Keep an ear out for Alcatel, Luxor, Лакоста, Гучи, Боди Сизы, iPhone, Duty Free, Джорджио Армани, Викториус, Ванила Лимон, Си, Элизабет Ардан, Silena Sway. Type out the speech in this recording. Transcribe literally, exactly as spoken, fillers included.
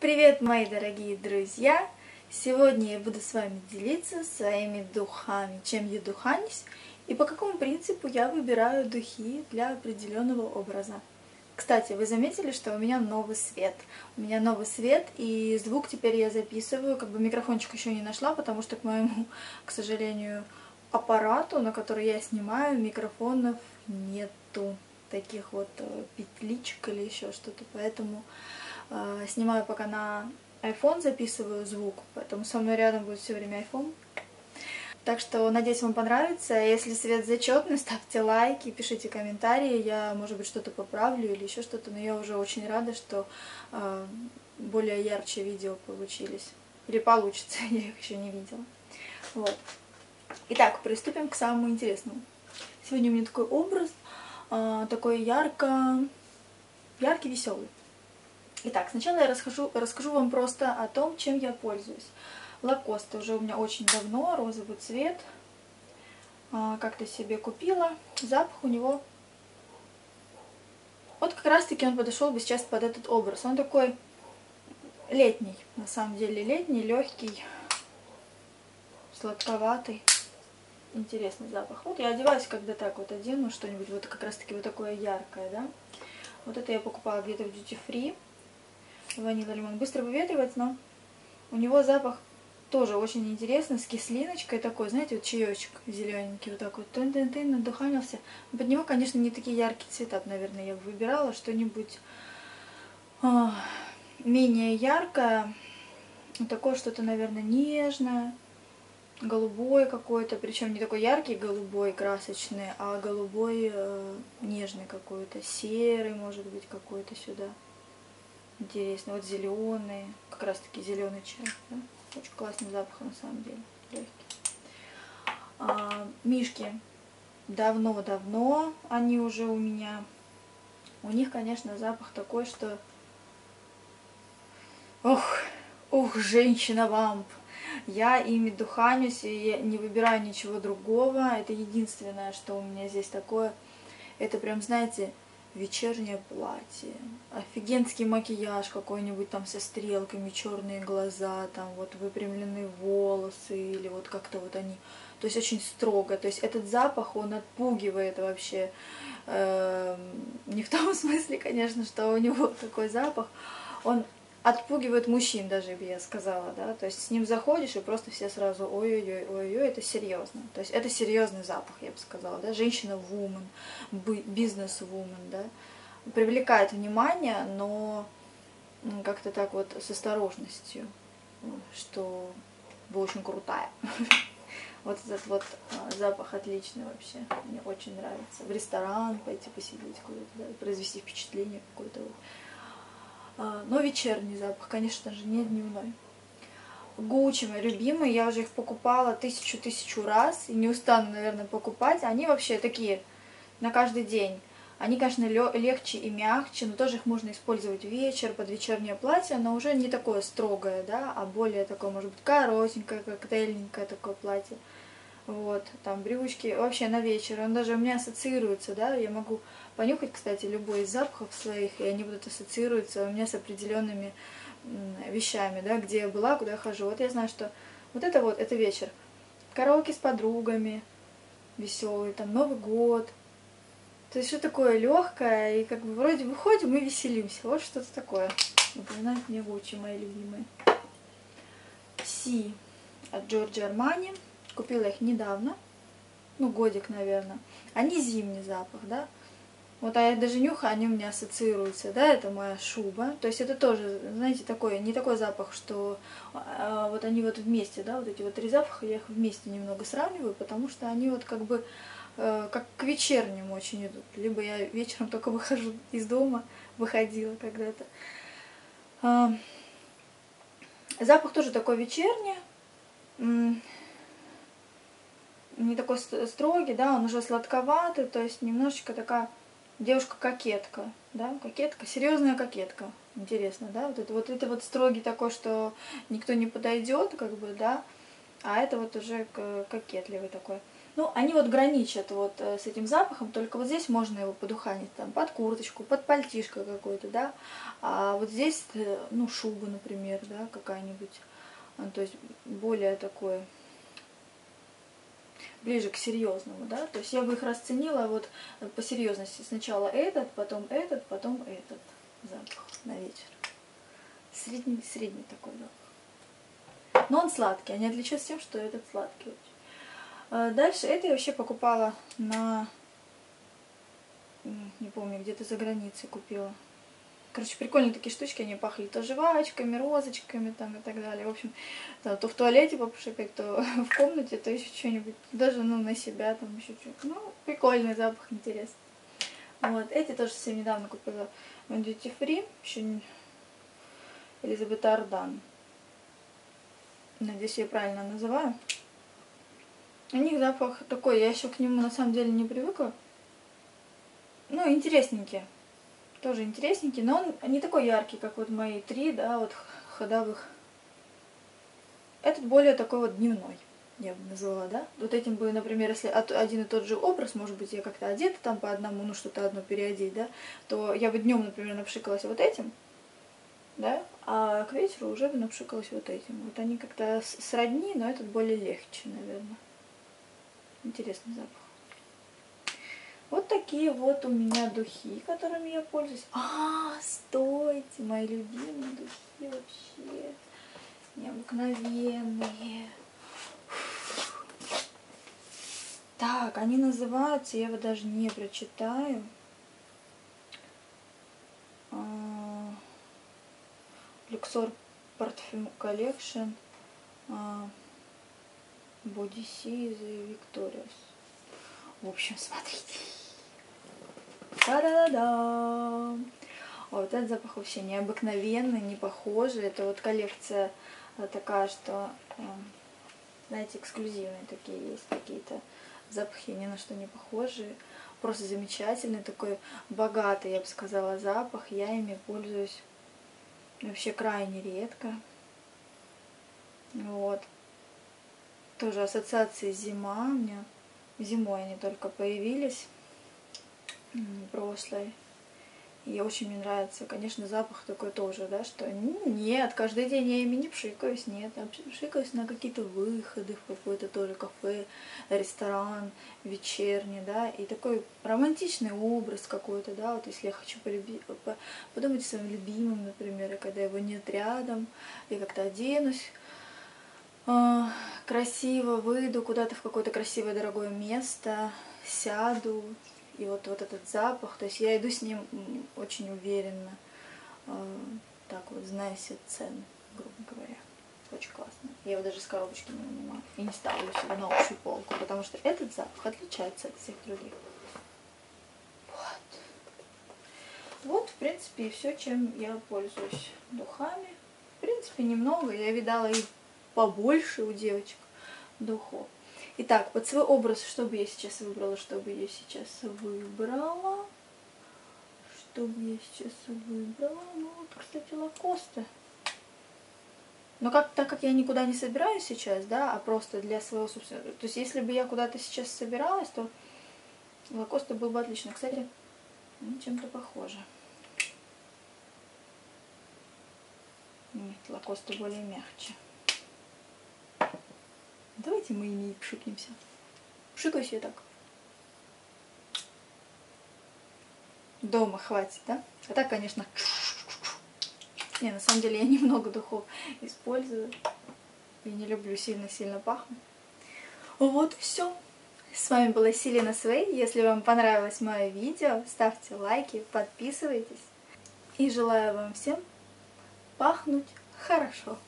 Привет, мои дорогие друзья! Сегодня я буду с вами делиться своими духами, чем я духанюсь и по какому принципу я выбираю духи для определенного образа. Кстати, вы заметили, что у меня новый свет. У меня новый свет, и звук теперь я записываю. Как бы микрофончик еще не нашла, потому что к моему, к сожалению, аппарату, на который я снимаю, микрофонов нету. Таких вот петличек или еще что-то. Поэтому э, снимаю пока на iPhone, записываю звук. Поэтому со мной рядом будет все время iPhone. Так что, надеюсь, вам понравится. Если свет зачетный, ставьте лайки, пишите комментарии. Я, может быть, что-то поправлю или еще что-то. Но я уже очень рада, что э, более ярче видео получились. Или получится, я их еще не видела. Вот. Итак, приступим к самому интересному. Сегодня у меня такой образ. Такой ярко, яркий, веселый. Итак, сначала я расскажу, расскажу вам просто о том, чем я пользуюсь. Лакоста уже у меня очень давно, розовый цвет. Как-то себе купила. Запах у него... Вот как раз-таки он подошел бы сейчас под этот образ. Он такой летний, на самом деле летний, легкий, сладковатый. Интересный запах. Вот я одеваюсь, когда так вот одену что-нибудь, вот как раз-таки вот такое яркое, да. Вот это я покупала где-то в Duty Free. Ванила Лимон. Быстро выветривается, но у него запах тоже очень интересный, с кислиночкой такой, знаете, вот чаечек зелененький, вот так вот, тын-тын-тын, надуханился. Под него, конечно, не такие яркие цвета, наверное, я бы выбирала что-нибудь а, менее яркое, такое что-то, наверное, нежное. Голубой какой-то, причем не такой яркий голубой, красочный, а голубой э, нежный какой-то, серый, может быть, какой-то сюда. Интересно, вот зеленый, как раз таки зеленый чай, да? Очень классный запах на самом деле, легкий. А, мишки давно-давно, они уже у меня, у них, конечно, запах такой, что... Ох, ох, женщина-вамп! Я ими духанюсь и не выбираю ничего другого. Это единственное, что у меня здесь такое. Это прям, знаете, вечернее платье. Офигенский макияж какой-нибудь там со стрелками, черные глаза, там вот выпрямленные волосы или вот как-то вот они. То есть очень строго. То есть этот запах, он отпугивает вообще. Не в том смысле, конечно, что у него такой запах. Он... отпугивает мужчин даже, я сказала, да, то есть с ним заходишь и просто все сразу ой-ой-ой, ой-ой, это серьезно, то есть это серьезный запах, я бы сказала, да, женщина-вумен, бизнес-вумен, да, привлекает внимание, но как-то так вот с осторожностью, что вы очень крутая. Вот этот вот запах отличный вообще, мне очень нравится. В ресторан пойти посидеть куда-то, произвести впечатление какое-то вот. Но вечерний запах, конечно же, не дневной. Гучи, мои любимые, я уже их покупала тысячу-тысячу раз. И не устану, наверное, покупать. Они вообще такие, на каждый день. Они, конечно, легче и мягче, но тоже их можно использовать вечер, под вечернее платье, но уже не такое строгое, да, а более такое, может быть, коротенькое, коктейльненькое такое платье. Вот, там брючки, вообще на вечер. Он даже у меня ассоциируется, да, я могу понюхать, кстати, любой из запахов своих, и они будут ассоциироваться у меня с определенными вещами, да, где я была, куда я хожу. Вот я знаю, что вот это вот, это вечер. Караоке с подругами, веселый, там, Новый год. То есть что такое легкое, и как бы вроде выходим и веселимся. Вот что-то такое. Напоминает мне Гуччи, мои любимые. Си от Джорджио Армани. Купила их недавно, ну, годик, наверное. Они зимний запах, да. Вот, а я даже нюхаю, они у меня ассоциируются, да, это моя шуба. То есть это тоже, знаете, такой, не такой запах, что э, вот они вот вместе, да, вот эти вот три запаха, я их вместе немного сравниваю, потому что они вот как бы, э, как к вечернему очень идут. Либо я вечером только выхожу из дома, выходила когда-то. Э, запах тоже такой вечерний. Не такой строгий, да, он уже сладковатый, то есть немножечко такая девушка-кокетка, да, кокетка, серьезная кокетка, интересно, да, вот это, вот это вот строгий такой, что никто не подойдет, как бы, да, а это вот уже кокетливый такой. Ну, они вот граничат вот с этим запахом, только вот здесь можно его подуханить, там, под курточку, под пальтишко какой-то, да. А вот здесь, ну, шуба, например, да, какая-нибудь, то есть более такой, ближе к серьезному, да. То есть я бы их расценила вот по серьезности. Сначала этот, потом этот, потом этот запах на вечер. Средний, средний такой запах. Но он сладкий, они отличаются тем, что этот сладкий очень. Дальше это я вообще покупала на, не помню, где-то за границей купила. Короче, прикольные такие штучки, они пахли то жвачками, розочками там и так далее. В общем, там, то в туалете попшикать, то в комнате, то еще что-нибудь. Даже, ну, на себя там еще что-нибудь. Ну, прикольный запах, интересный. Вот, эти тоже совсем недавно купила в Duty Free, еще не... Элизабет Ардан. Надеюсь, я правильно называю. У них запах такой, я еще к нему на самом деле не привыкла. Ну, интересненькие. Тоже интересненький, но он не такой яркий, как вот мои три, да, вот ходовых. Этот более такой вот дневной, я бы назвала, да. Вот этим бы, например, если один и тот же образ, может быть, я как-то одета там по одному, ну, что-то одно переодеть, да, то я бы днем, например, напшикалась вот этим, да, а к вечеру уже бы напшикалась вот этим. Вот они как-то сродни, но этот более легче, наверное. Интересный запах. Вот такие вот у меня духи, которыми я пользуюсь. А, стойте, мои любимые духи вообще необыкновенные. Так, они называются, я его даже не прочитаю. Luxor Perfume Collection, Боди Сизы, Викториус. В общем, смотрите. Та-да-да-да! Вот этот запах вообще необыкновенный, не похожий. Это вот коллекция такая, что, знаете, эксклюзивные такие есть какие-то запахи, ни на что не похожие. Просто замечательный, такой богатый, я бы сказала, запах. Я ими пользуюсь вообще крайне редко. Вот. Тоже ассоциации зима у меня. Зимой они только появились, прошлой. И очень мне нравится, конечно, запах такой тоже, да, что нет, каждый день я ими не пшикаюсь, нет, а пшикаюсь на какие-то выходы в какое-то тоже кафе, ресторан, вечерний, да, и такой романтичный образ какой-то, да, вот если я хочу полюбить, подумать о своем любимом, например, и когда его нет рядом, я как-то оденусь красиво, выйду куда-то в какое-то красивое дорогое место, сяду, и вот, вот этот запах, то есть я иду с ним очень уверенно, так вот, зная все цены, грубо говоря. Очень классно. Я его даже с коробочки не вынимаю и не ставлю себе на общую полку, потому что этот запах отличается от всех других. Вот. Вот, в принципе, все, чем я пользуюсь духами. В принципе, немного, я видала и побольше у девочек духов. Итак, под свой образ, что бы я сейчас выбрала, что бы я сейчас выбрала. Что бы я сейчас выбрала? Ну, вот, кстати, Лакоста. Но как, так как я никуда не собираюсь сейчас, да, а просто для своего собственного... То есть, если бы я куда-то сейчас собиралась, то Лакоста был бы отлично. Кстати, чем-то похоже. Нет, Лакоста более мягче. Давайте мы ими пшикнемся. Пшикаюсь я так. Дома хватит, да? А так, конечно... Не, на самом деле я немного духов использую. И не люблю сильно-сильно пахнуть. Вот и все. С вами была Silena Sway. Если вам понравилось мое видео, ставьте лайки, подписывайтесь. И желаю вам всем пахнуть хорошо.